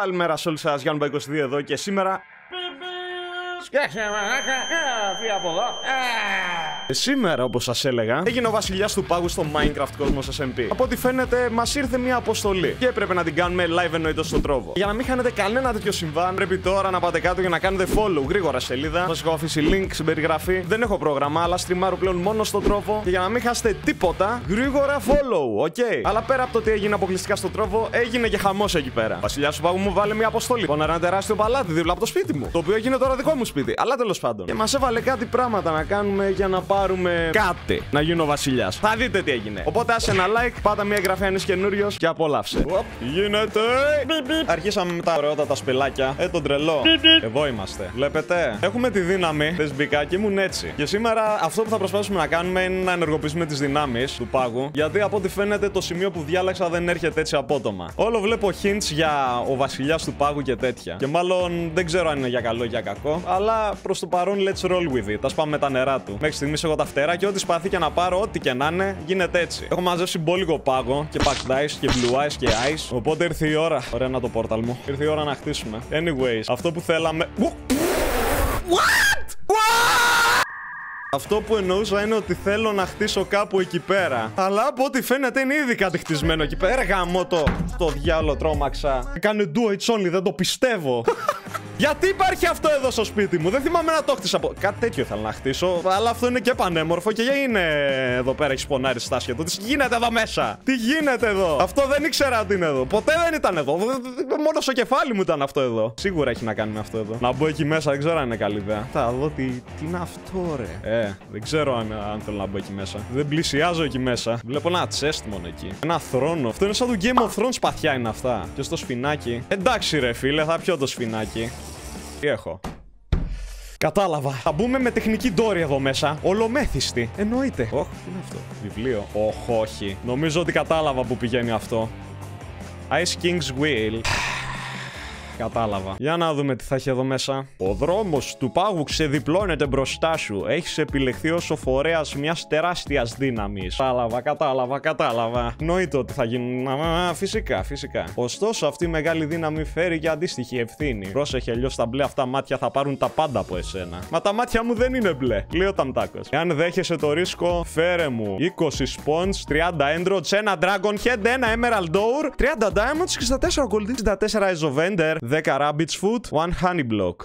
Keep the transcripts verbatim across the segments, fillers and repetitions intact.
Καλημέρα σε όλους σας, Gianuba είκοσι δύο εδώ και σήμερα. Σκέξε μαλάκα, φύγε από εδώ. Σήμερα, όπως σας έλεγα, έγινε ο βασιλιάς του πάγου στο Minecraft Cosmos ες εμ πι. Από ό,τι φαίνεται, μας ήρθε μια αποστολή και έπρεπε να την κάνουμε live εννοείται στον Τρόβο. Για να μην χάνετε κανένα τέτοιο συμβάν, πρέπει τώρα να πάτε κάτω για να κάνετε follow γρήγορα σελίδα. Σας έχω αφήσει link στην περιγραφή. Δεν έχω πρόγραμμα, αλλά στριμάρω πλέον μόνο στον Τρόβο. Και για να μην χάσετε τίποτα, γρήγορα follow, ok. Αλλά πέρα από το ότι έγινε αποκλειστικά στον Τρόβο, έγινε και χαμός εκεί πέρα. Ο βασιλιάς του πάγου μου βάλε μια αποστολή. Πόναρα ένα τεράστιο παλάτι δίπλα από το σπίτι μου. Το οποίο έγινε τώρα δικό μου σπίτι. Αλλά τέλος πάντων. Και μας έβαλε κάτι πράγματα να κάνουμε για να πάρουμε κάτι. Να γίνω βασιλιάς. Θα δείτε τι έγινε. Οπότε άσε ένα like, πάτα μια εγγραφή αν είσαι καινούριος και απολαύσε. Οπ, γίνεται. Αρχίσαμε με τα ωραιότατα τα σπηλάκια. Ε, τον τρελό. Εδώ είμαστε. Βλέπετε. Έχουμε τη δύναμη. Θες μπικά και ήμουν έτσι. Και σήμερα αυτό που θα προσπαθήσουμε να κάνουμε είναι να ενεργοποιήσουμε τις δυνάμεις του πάγου. Γιατί από ό,τι φαίνεται το σημείο που διάλεξα δεν έρχεται έτσι απότομα. Όλο βλέπω hints για ο βασιλιάς του πάγου και τέτοια. Και μάλλον δεν ξέρω αν είναι για καλό ή για κακό. Αλλά προς το παρόν, let's roll with it. Τα σπάμε με τα νερά του. Μέχρι στιγμής έχω τα φτερά και ό,τι σπαθεί και να πάρω, ό,τι και να είναι, γίνεται έτσι. Έχω μαζέψει μπόλικο πάγο και packed ice και blue ice και ice. Οπότε ήρθε η ώρα. Ωραία, να το πόρταλ μου. Ήρθε η ώρα να χτίσουμε. Anyways, αυτό που θέλαμε. What? What? Αυτό που εννοούσα είναι ότι θέλω να χτίσω κάπου εκεί πέρα. Αλλά από ό,τι φαίνεται είναι ήδη κάτι χτισμένο εκεί πέρα. Γαμώ το. Το διάολο τρόμαξα. Κάνε do it's only, δεν το πιστεύω. Γιατί υπάρχει αυτό εδώ στο σπίτι μου, δεν θυμάμαι να το χτίσα από. Κάτι τέτοιο θέλω να χτίσω, αλλά αυτό είναι και πανέμορφο και είναι εδώ πέρα. Έχει πονάρει στα σχεδόν. Τι γίνεται εδώ μέσα, τι γίνεται εδώ. Αυτό δεν ήξερα τι είναι εδώ. Ποτέ δεν ήταν εδώ. Μόνο στο κεφάλι μου ήταν αυτό εδώ. Σίγουρα έχει να κάνει με αυτό εδώ. Να μπω εκεί μέσα, δεν ξέρω αν είναι καλή ιδέα. Θα δω τι, τι είναι αυτό, ρε. Ε, δεν ξέρω αν, αν θέλω να μπω εκεί μέσα. Δεν πλησιάζω εκεί μέσα. Βλέπω ένα chest μόνο εκεί. Ένα θρόνο. Αυτό είναι σαν του Game of Thrones παθιά είναι αυτά. Και στο σφινάκι. Εντάξει, ρε φίλε, θα πιω το σφινάκι. Τι έχω. Κατάλαβα. Θα μπούμε με τεχνική ντόρη εδώ μέσα. Ολομέθιστη. Εννοείται. Όχ, τι είναι αυτό. Βιβλίο. Όχ, όχι. Νομίζω ότι κατάλαβα που πηγαίνει αυτό. Ice King's Wheel. Κατάλαβα. Για να δούμε τι θα έχει εδώ μέσα. Ο δρόμος του πάγου ξεδιπλώνεται μπροστά σου. Έχεις επιλεχθεί ως ο φορέας μιας τεράστιας δύναμης. Κατάλαβα, κατάλαβα, κατάλαβα. Νοείται ότι θα γίνουν. Α, φυσικά, φυσικά. Ωστόσο, αυτή η μεγάλη δύναμη φέρει και αντίστοιχη ευθύνη. Πρόσεχε, αλλιώς τα μπλε αυτά μάτια θα πάρουν τα πάντα από εσένα. Μα τα μάτια μου δεν είναι μπλε. Λέω ταμτάκος. Εάν δέχεσαι το ρίσκο, φέρε μου είκοσι spawns, τριάντα enrots, ένα dragon head, ένα emerald door, τριάντα diamonds, εξήντα τέσσερα gold, εξήντα τέσσερα isovender. δέκα rabbit's foot, ένα honey block.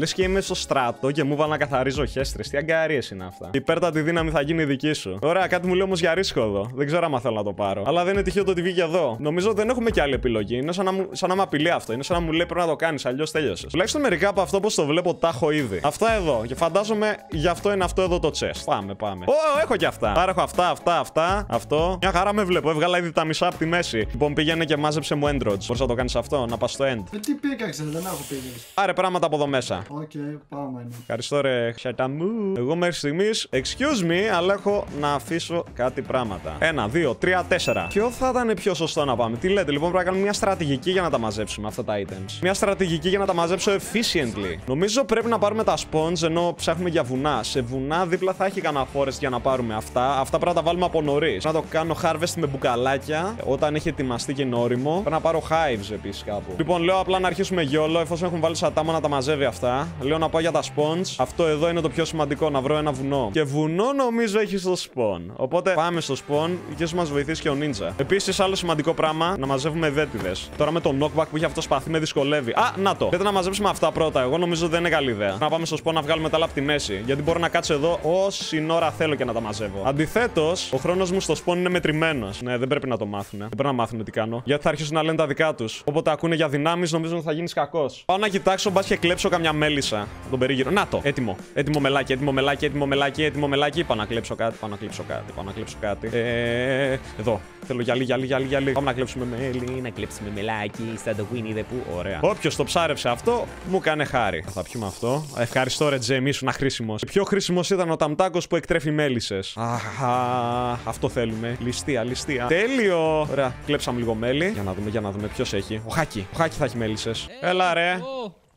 Λες και είμαι στο στράτο και μου βάλα να καθαρίζω χέστρες. Τι αγκαρίες είναι αυτά. Η πέρτα τη δύναμη θα γίνει δική σου. Ωραία, κάτι μου λέει όμως για ρίσκο εδώ. Δεν ξέρω αν θέλω να το πάρω. Αλλά δεν είναι τυχαίο το ότι βγήκε εδώ. Νομίζω δεν έχουμε και άλλη επιλογή. Είναι σαν να, μου, σαν να με απειλεί αυτό. Είναι σαν να μου λέει πρέπει να το κάνεις. Αλλιώς τέλειωσες. Τουλάχιστον μερικά από αυτό όπως το βλέπω τα έχω ήδη. Αυτά εδώ. Και φαντάζομαι γι' αυτό είναι αυτό εδώ το chest. Πάμε, πάμε. Ω, έχω και αυτά. Άρα έχω αυτά, αυτά, αυτά. Αυτό. Μια χαρά με βλέπω. Έβγαλα ήδη τα μισά από τη μέση. Λοιπόν, πήγαινε και μάζεψε μου endrods. Μπορείς να το κάνεις αυτό, να πας στο end. Ε, τι πήγαξε, δεν έχω πήγαινε. Άρε πράγματα από εδώ μέσα. Οκ, okay, πάμε. Ευχαριστώ, ρε. Χαταμού. Εγώ μέχρι στιγμής, excuse me, αλλά έχω να αφήσω κάτι πράγματα. Ένα, δύο, τρία, τέσσερα. Ποιο θα ήταν πιο σωστό να πάμε. Τι λέτε, λοιπόν, πρέπει να κάνουμε μια στρατηγική για να τα μαζέψουμε αυτά τα items. Μια στρατηγική για να τα μαζέψω efficiently. Νομίζω πρέπει να πάρουμε τα spawns ενώ ψάχνουμε για βουνά. Σε βουνά δίπλα θα έχει κανένα forest για να πάρουμε αυτά. Αυτά πρέπει να τα βάλουμε από νωρίς. Να το κάνω harvest με μπουκαλάκια όταν έχει ετοιμαστεί και είναι όριμο. Πρέπει να πάρω hives επίσης κάπου. Λοιπόν, λέω απλά να αρχίσουμε γιόλο εφόσον έχουν βάλει σατάμα να τα μαζεύει αυτά. Λέω να πάω για τα spawns. Αυτό εδώ είναι το πιο σημαντικό. Να βρω ένα βουνό. Και βουνό νομίζω έχει στο spawn. Οπότε πάμε στο spawn και σου μας βοηθήσει και ο Ninja. Επίσης, άλλο σημαντικό πράγμα, να μαζεύουμε δέτιδες. Τώρα με το knockback που είχε αυτό σπαθί με δυσκολεύει. Α, να το. Πρέπει να μαζέψουμε αυτά πρώτα. Εγώ νομίζω δεν είναι καλή ιδέα. Να πάμε στο spawn να βγάλουμε τα άλλα από τη μέση. Γιατί μπορώ να κάτσω εδώ όση ώρα θέλω και να τα μαζεύω. Αντιθέτως, ο χρόνος μου στο spawn είναι μετρημένος. Ναι, δεν πρέπει να το μάθουνε. Δεν πρέπει να μάθουνε τι κάνω. Γιατί θα αρχίσουν να λένε τα δικά τους. Όποτε ακούνε για δυνάμεις, νομίζω ότι θα γίνει κακός. Πάω να κοιτάξω, μπας και κλέψω καμιά μέλισσα, τον περίγυρο. Να το! Έτοιμο. Έτοιμο μελάκι, έτοιμο μελάκι, έτοιμο μελάκι, έτοιμο μελάκι. Πάω να κλέψω κάτι, πάω να κλέψω κάτι, πάω να κλέψω κάτι. Ε, εδώ. Θέλω γυαλί, γυαλί, γυαλί, γυαλί. Πάμε να κλέψουμε μέλι, να κλέψουμε μελάκι. Στα το Winnie the Pooh. Ωραία. Όποιο το ψάρεψε αυτό, μου κάνε χάρη. Θα πιούμε αυτό. Ευχαριστώ, ρε Τζέμι, ήσουν χρήσιμο. Πιο χρήσιμο ήταν ο ταμτάκος που εκτρέφει μέλισσες. Αχα, αυτό θέλουμε. Ληστεία, ληστεία. Τέλειο! Ωραία, κλέψαμε λίγο μέλι. Για να δούμε, για να δούμε ποιο έχει. Ο Χάκι. Ο Χάκι θα έχει μέλισσες. Έλα, ρε.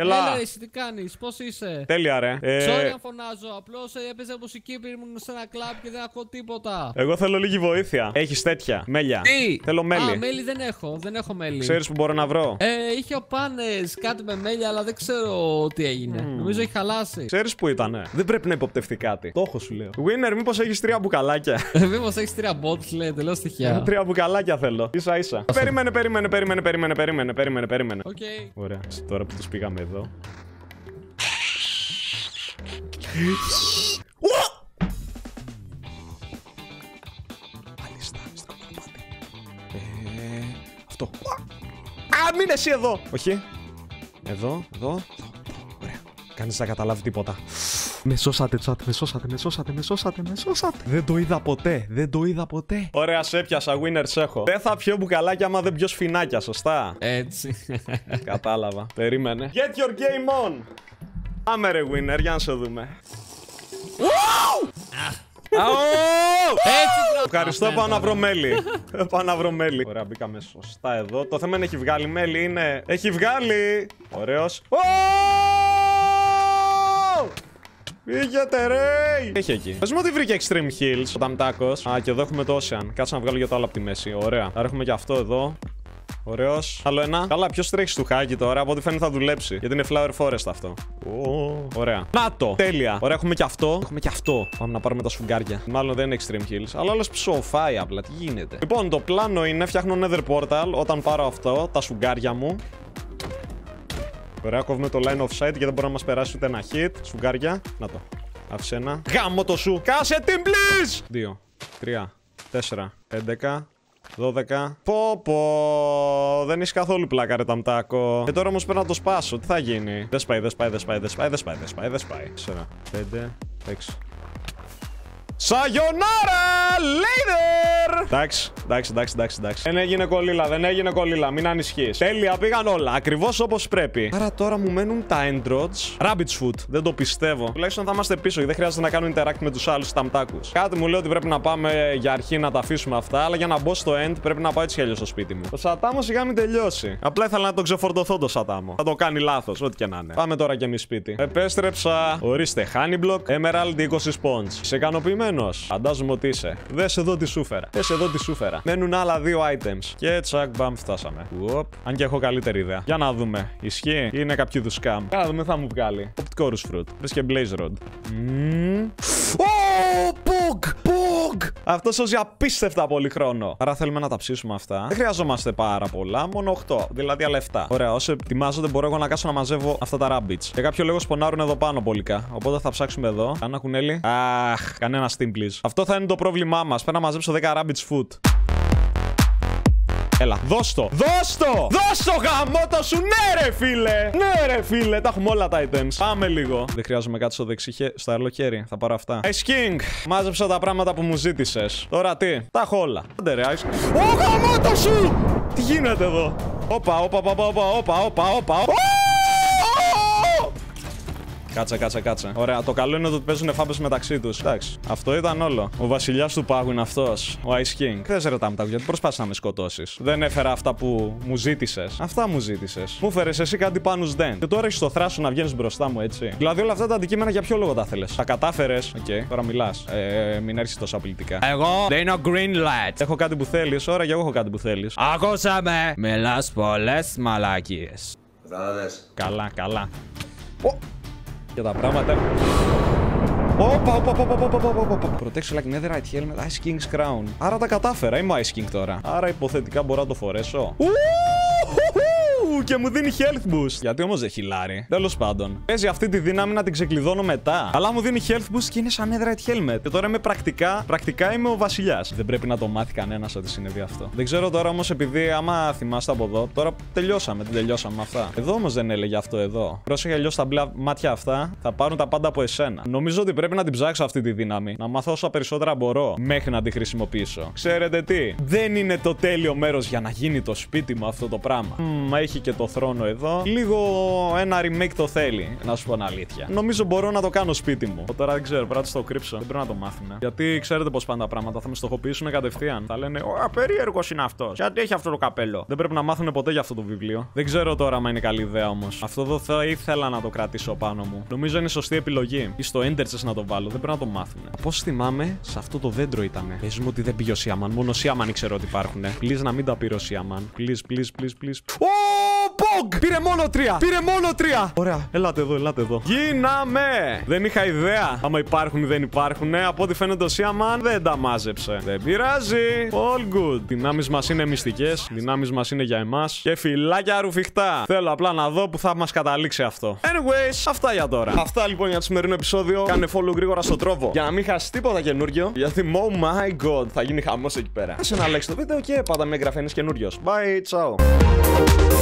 Έλα. Έλα, εσύ τι κάνεις, πώς είσαι? Τέλεια, ρε. Sorry ε... αν φωνάζω, απλώς έπαιζε μουσική πριν ήμουν σε ένα κλαμπ και δεν ακούω τίποτα. Εγώ θέλω λίγη βοήθεια. Έχεις τέτοια, μέλια? Τι? Θέλω μέλι. Α, μέλι δεν έχω, δεν έχω μέλι. Ξέρεις που μπορώ να βρω? Ε, είχε ο Πάνες κάτι με μέλια, αλλά δεν ξέρω τι έγινε. Mm. Νομίζω έχει χαλάσει. Ξέρεις που ήτανε? Δεν πρέπει να υποπτευτεί κάτι. Το έχω, σου λέω. Winner, μήπως έχεις τρία μπουκαλάκια? Μήπως έχεις τρία bots, λέει, τελείως τυχαία. Τρία μπουκαλάκια θέλω. Ίσα ίσα. Περίμενε, περίμενε, περίμενε, περίμενε, περίμενε, περίμενε, περίμενε. Okay. Ωραία, τώρα που τους πήγαμε εδώ. Μάλιστα, στο κομμάτι. Αυτό. Α, μην εσύ εδώ. Όχι. Εδώ, εδώ. Ωραία. Κανείς να καταλάβει τίποτα. Με σώσατε, τσάτε, με σώσατε, με σώσατε, με σώσατε, με σώσατε. Δεν το είδα ποτέ, δεν το είδα ποτέ. Ωραία, σε έπιασα, winner, σε έχω. Δεν θα πιω μπουκαλάκια άμα δεν πιω σφινάκια, σωστά? Έτσι. Κατάλαβα, περίμενε. Get your game on. Άμε ρε, winner, για να σε δούμε. Ευχαριστώ, πάω να βρω μέλι. Πάω να βρω μέλι. Ωραία, μπήκαμε σωστά εδώ. Το θέμα είναι έχει βγάλει μέλι, είναι. Έχει βγάλει. Ωραίος. Πήγαινε ρε! Έχει εκεί. Πες μου ότι βρήκε Extreme Hills, ο Ταμτάκος. Α, και εδώ έχουμε το Ocean. Κάτσε να βγάλω για το άλλο από τη μέση. Ωραία. Άρα έχουμε και αυτό εδώ. Ωραίος. Άλλο ένα. Καλά, ποιος τρέχει στο χάκι τώρα? Από ό,τι φαίνεται θα δουλέψει. Γιατί είναι Flower Forest αυτό. Oh. Ωραία. Να το! Τέλεια. Ωραία, έχουμε και αυτό. Έχουμε και αυτό. Πάμε να πάρουμε τα σφουγγάρια. Μάλλον δεν είναι Extreme Hills. Αλλά όλες ψοφάει απλά. Τι γίνεται? Λοιπόν, το πλάνο είναι φτιάχνω Nether Portal. Όταν πάρω αυτό, τα σφουγγάρια μου. Ωραία, κόβουμε το line of sight και δεν μπορεί να μας περάσει ούτε ένα hit. Σουγκάρια, να το. Άφησε ένα. Γάμο το σου! Κάσε την please! δύο, τρία, τέσσερα, έντεκα, δώδεκα. Πω πω! Δεν είσαι καθόλου πλάκα ρε Ταμτάκο. Και τώρα όμως πρέπει να το σπάσω, τι θα γίνει? Δεν σπάει, δεν σπάει, δεν σπάει, δεν σπάει, δεν σπάει, δεν σπάει, δεν σπάει. τέσσερα, πέντε, έξι. Σαγιονάρα, later! Εντάξει, εντάξει, εντάξει, εντάξει. Δεν έγινε κολλήλα, δεν έγινε κολλήλα, μην ανησυχείς. Τέλεια, πήγαν όλα, ακριβώς όπως πρέπει. Άρα τώρα μου μένουν τα end rods. Rabbit's foot, δεν το πιστεύω. Τουλάχιστον θα είμαστε πίσω, δεν χρειάζεται να κάνουμε interact με τους άλλους ταμτάκους. Κάτι μου λέει ότι πρέπει να πάμε για αρχή να τα αφήσουμε αυτά, αλλά για να μπω στο end πρέπει να πάω έτσι κι αλλιώς στο σπίτι μου. Το σατάμο σιγά μην τελειώσει. Απλά ήθελα να τον ξεφορτωθώ το σατάμο. Θα το κάνει λάθος, ό,τι και να είναι. Πάμε τώρα κι εμείς σπίτι. Επέστρεψα, ορίστε, Honeyblock, Emerald είκοσι spawns. Σε ικανοποιημένο. Φαντάζομαι ότι είσαι. Δες εδώ τη σούφερα. Δες εδώ τη σούφερα. Μένουν άλλα δύο items. Και τσακ μπαμ φτάσαμε. Οπ. Αν και έχω καλύτερη ιδέα. Για να δούμε. Ισχύει ή είναι κάποιο είδου scam? Για να δούμε, θα μου βγάλει. Opticorus fruit. Βρες και blaze rod. Μμμμ. Ω! Πουγκ! Πουγκ! Αυτό σώζει απίστευτα πολύ χρόνο. Άρα θέλουμε να τα ψήσουμε αυτά. Δεν χρειαζόμαστε πάρα πολλά. Μόνο οκτώ. Δηλαδή άλλα επτά. Ωραία. Όσο ετοιμάζονται, μπορώ εγώ να κάτσω να μαζεύω αυτά τα rabbits. Για κάποιο λόγο σπονάρουν εδώ πάνω πολικά. Οπότε θα ψάξουμε εδώ. Κάνα κουνέλι. Αχ, κανένα. Αυτό θα είναι το πρόβλημά μας. Πρέπει να μαζέψω δέκα rabbit's foot. Έλα, δώστο! Δώστο! Δώστο γαμότο σου! Ναι ρε φίλε! Ναι ρε φίλε, τα έχουμε όλα τα items. Πάμε λίγο. Δεν χρειάζομαι κάτι στο δεξί στο άλλο χέρι. Θα πάρω αυτά. Ice King! Μάζεψα τα πράγματα που μου ζήτησες. Τώρα τι? Τα έχω όλα. Άντε ρε, Ice King. Ω γαμότο σου! Τι γίνεται εδώ? Όπα, όπα, όπα, όπα, όπα, όπα, όπα. Κάτσε, κάτσε, κάτσε. Ωραία, το καλό είναι ότι παίζουν φάμπες μεταξύ τους. Εντάξει, αυτό ήταν όλο. Ο βασιλιάς του πάγου είναι αυτός, ο Ice King. Δεν σε ρωτάμε τα γιατί προσπάθησες να με σκοτώσεις. Δεν έφερα αυτά που μου ζήτησες. Αυτά μου ζήτησες. Μου φέρες εσύ κάτι πάνω δεν. Και τώρα έχεις το θράσο να βγαίνεις μπροστά μου, έτσι. Δηλαδή όλα αυτά τα αντικείμενα για ποιο λόγο τα θέλες? Τα κατάφερες. Οκ, okay. Τώρα μιλάς. Ε, μην έρχεσαι τόσο απειλητικά. Εγώ δίνω green light. Έχω κάτι που θέλεις, ώρα και εγώ έχω κάτι που θέλεις. Άκουσα με. Μιλάς πολλές μαλακίες. Καλά, καλά. Oh. Και τα πράγματα. Όπα, όπα, όπα, όπα, όπα, όπα. Protection like nether right helmet, Ice King's crown. Άρα τα κατάφερα, είμαι Ice King τώρα. Άρα υποθετικά μπορώ να το φορέσω. Και μου δίνει health boost. Γιατί όμως δεν χυλάρει? Τέλος πάντων. Παίζει αυτή τη δύναμη να την ξεκλειδώνω μετά. Αλλά μου δίνει health boost και είναι σαν netherite helmet. Και τώρα είμαι πρακτικά, πρακτικά είμαι ο βασιλιάς. Δεν πρέπει να το μάθει κανένας ότι συνέβη αυτό. Δεν ξέρω τώρα όμως, επειδή άμα θυμάστε από εδώ, τώρα τελειώσαμε, δεν τελειώσαμε αυτά. Εδώ όμως δεν έλεγε αυτό εδώ. Πρόσεχε, αλλιώς τα μπλα μάτια αυτά θα πάρουν τα πάντα από εσένα. Νομίζω ότι πρέπει να την ψάξω αυτή τη δύναμη. Να μάθω όσα περισσότερα μπορώ μέχρι να τη χρησιμοποιήσω. Ξέρετε τι? Δεν είναι το τέλειο μέρος για να γίνει το σπίτι μου αυτό το πράγμα. Μ, έχει και το θρόνο εδώ. Λίγο ένα remake το θέλει, να σου πω αλήθεια. Νομίζω μπορώ να το κάνω σπίτι μου. Τώρα δεν ξέρω, πρέπει να το κρύψω. Δεν πρέπει να το μάθουμε. Γιατί ξέρετε πως πάνε τα πράγματα. Θα με στοχοποιήσουν κατευθείαν. Θα λένε «Ω, περίεργος είναι αυτός. Γιατί έχει αυτό το καπέλο». Δεν πρέπει να μάθουν ποτέ για αυτό το βιβλίο. Δεν ξέρω τώρα αν είναι καλή ιδέα όμως. Αυτό εδώ θα ήθελα να το κρατήσω πάνω μου. Νομίζω είναι σωστή επιλογή. Ή στο Ender Chest να το βάλω. Δεν πρέπει να το μάθουν. Από όσο θυμάμαι, σε αυτό το δέντρο ήτανε. Παίζουμε ότι δεν πήγε ο Σιαμάν. Μόνο Σιαμάν ήξερε ότι υπάρχουν. Please να μην τα πήρε ο Σιαμάν. Please, please, please, please. Πόγκ! Πήρε μόνο τρία! Πήρε μόνο τρία! Ωραία, ελάτε εδώ, ελάτε εδώ. Γίναμε! Δεν είχα ιδέα. Άμα υπάρχουν ή δεν υπάρχουν. Από ό,τι φαίνεται ο Σιαμάν δεν τα μάζεψε. Δεν πειράζει. All good. Δυνάμεις μας είναι μυστικές. Δυνάμεις μας είναι για εμάς. Και φυλάκια ρουφιχτά. Θέλω απλά να δω που θα μας καταλήξει αυτό. Anyways, αυτά για τώρα. Αυτά λοιπόν για το σημερινό επεισόδιο. Κάνε follow γρήγορα στο Trovo. Για να μην χάσει τίποτα καινούριο. Γιατί oh my god, θα γίνει χαμός εκεί πέρα. Άσε να like το βίντεο και πάντα με εγγραφή, είναι καινούριο. Bye, ciao.